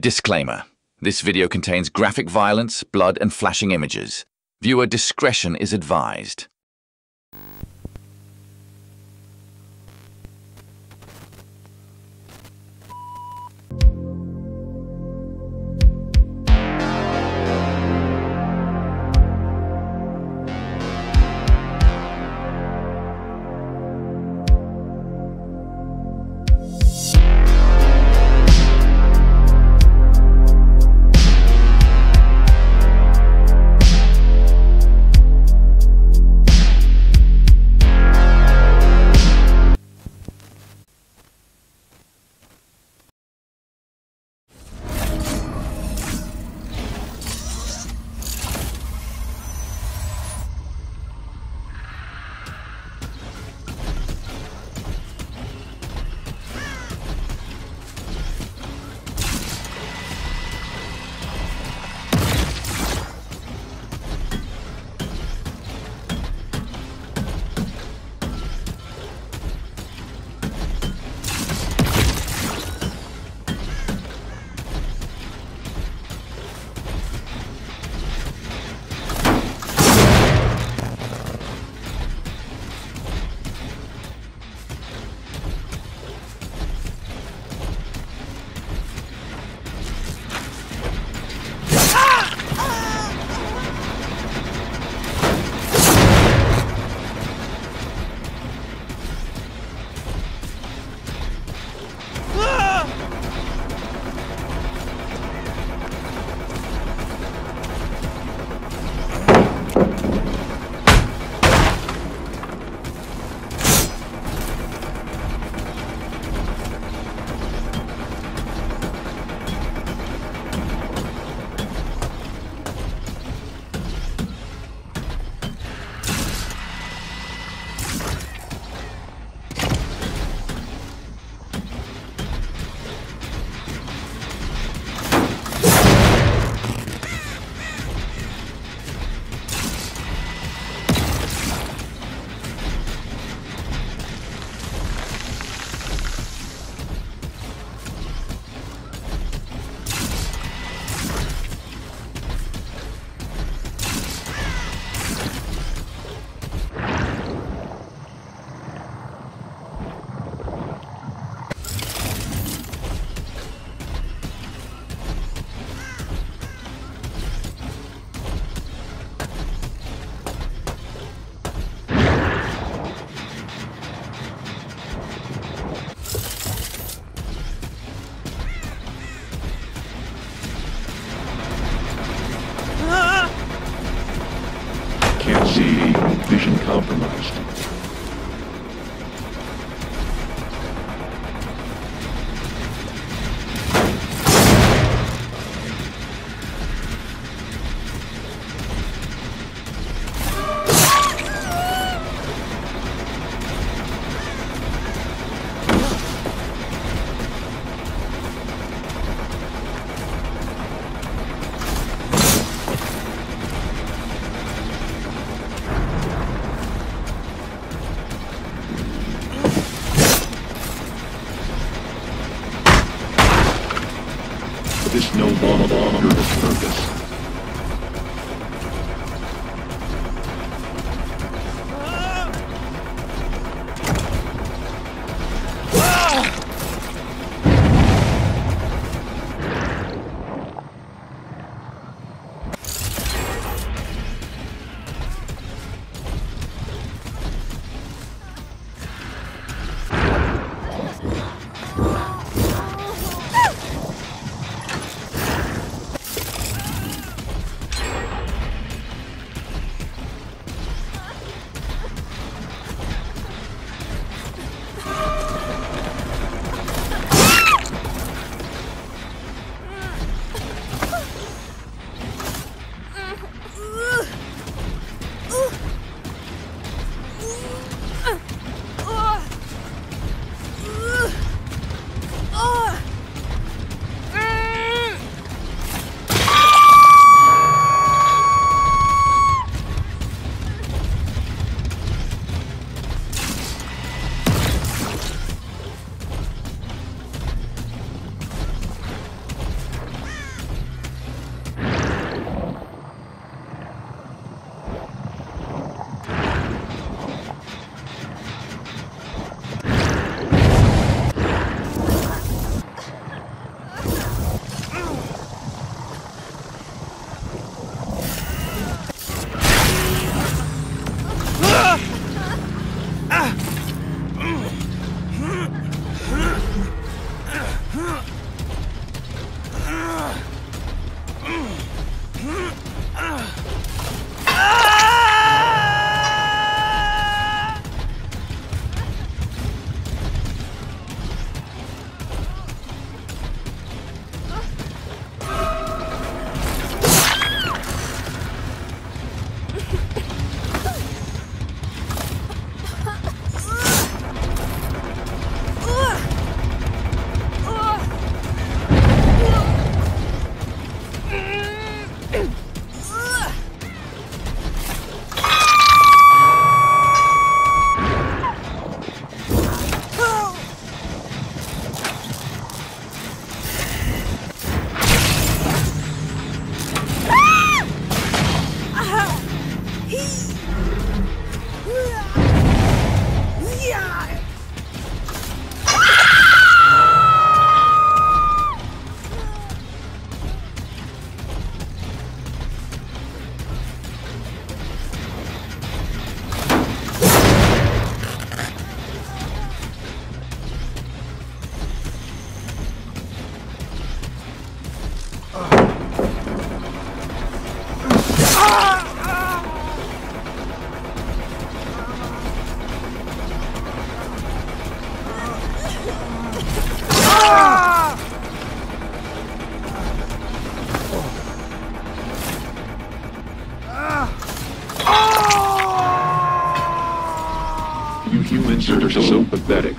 Disclaimer. This video contains graphic violence, blood, and flashing images. Viewer discretion is advised. Vision compromised. This no longer its purpose. You inserters are so pathetic.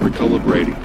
Recalibrating.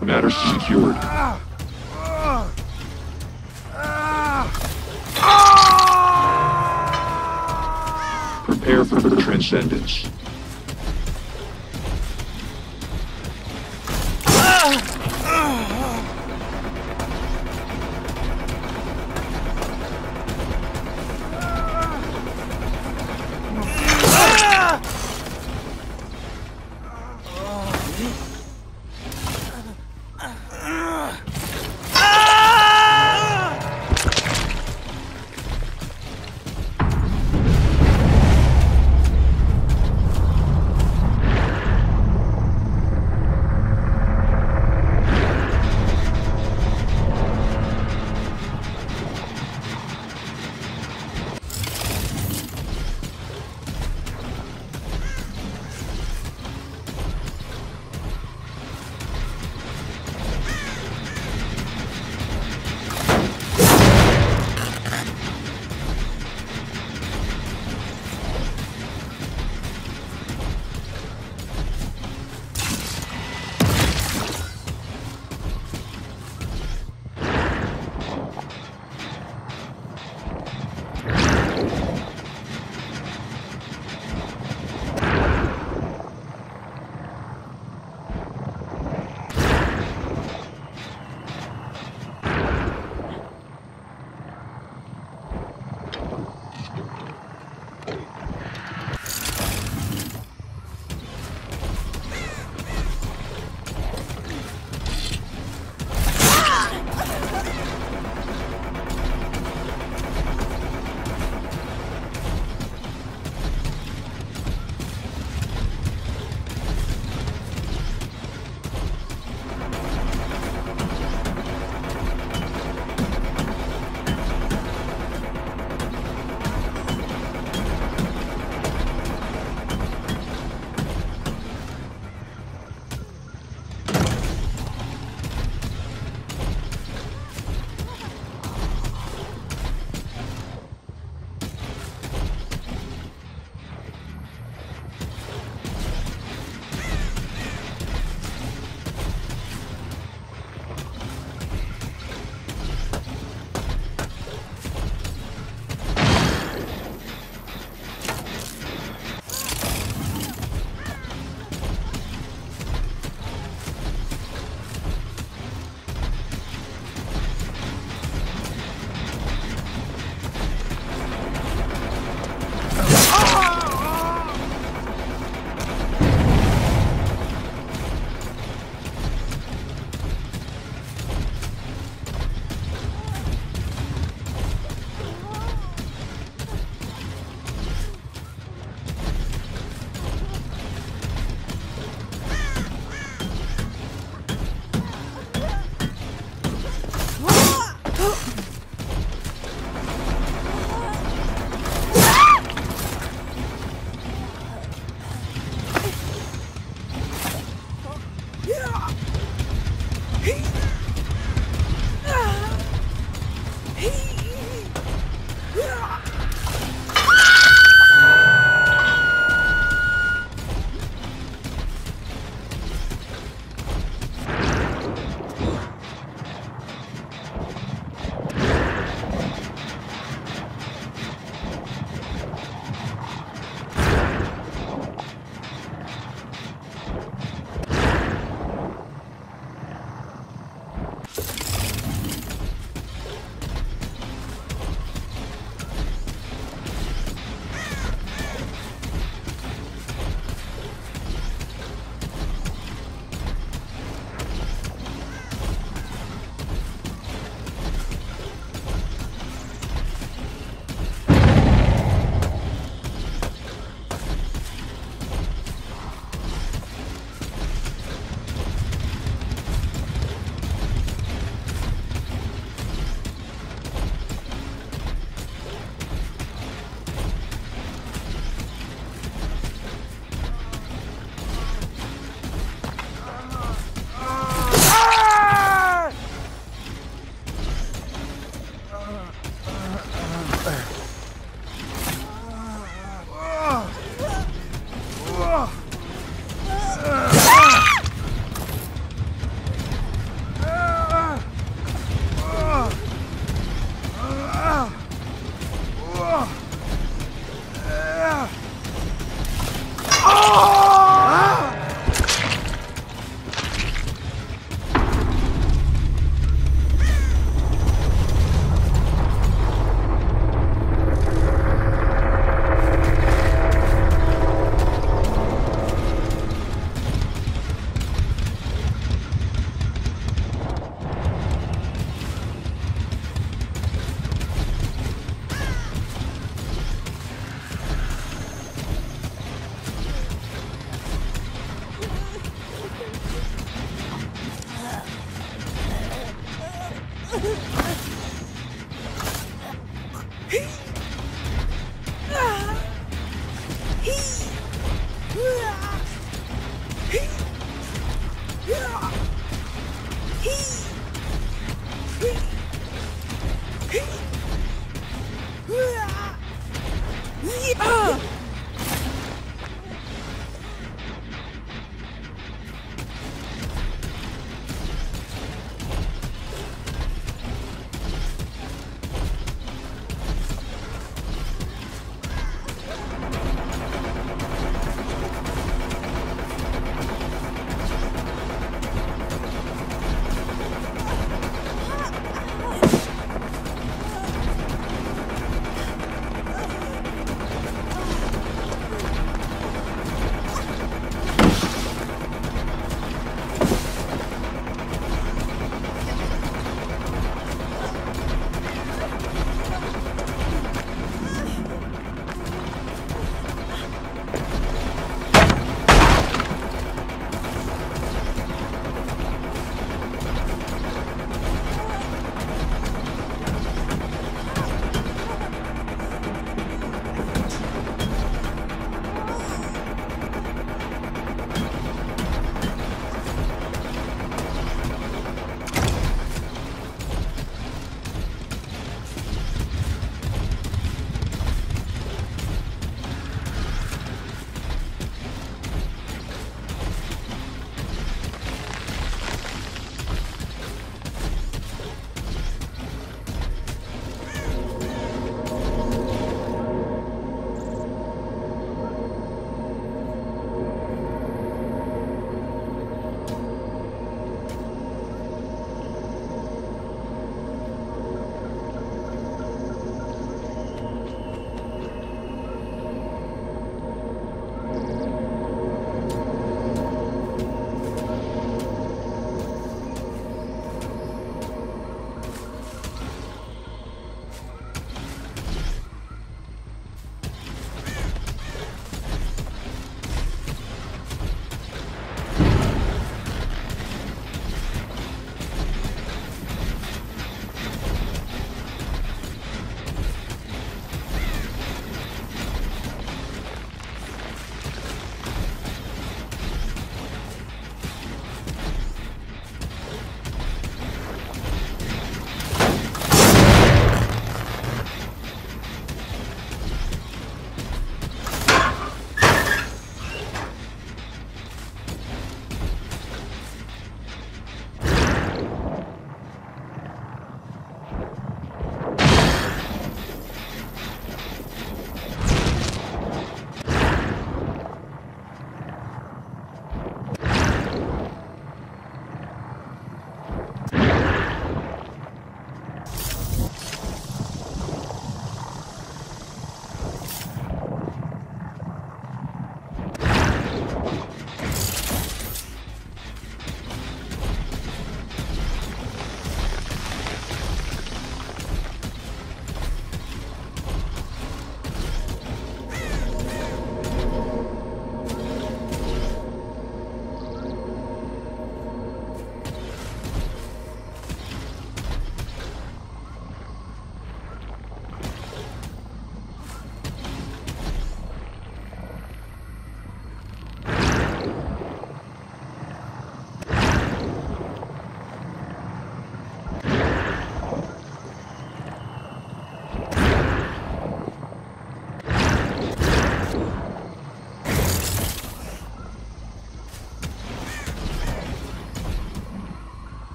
Matters secured. Prepare for the transcendence.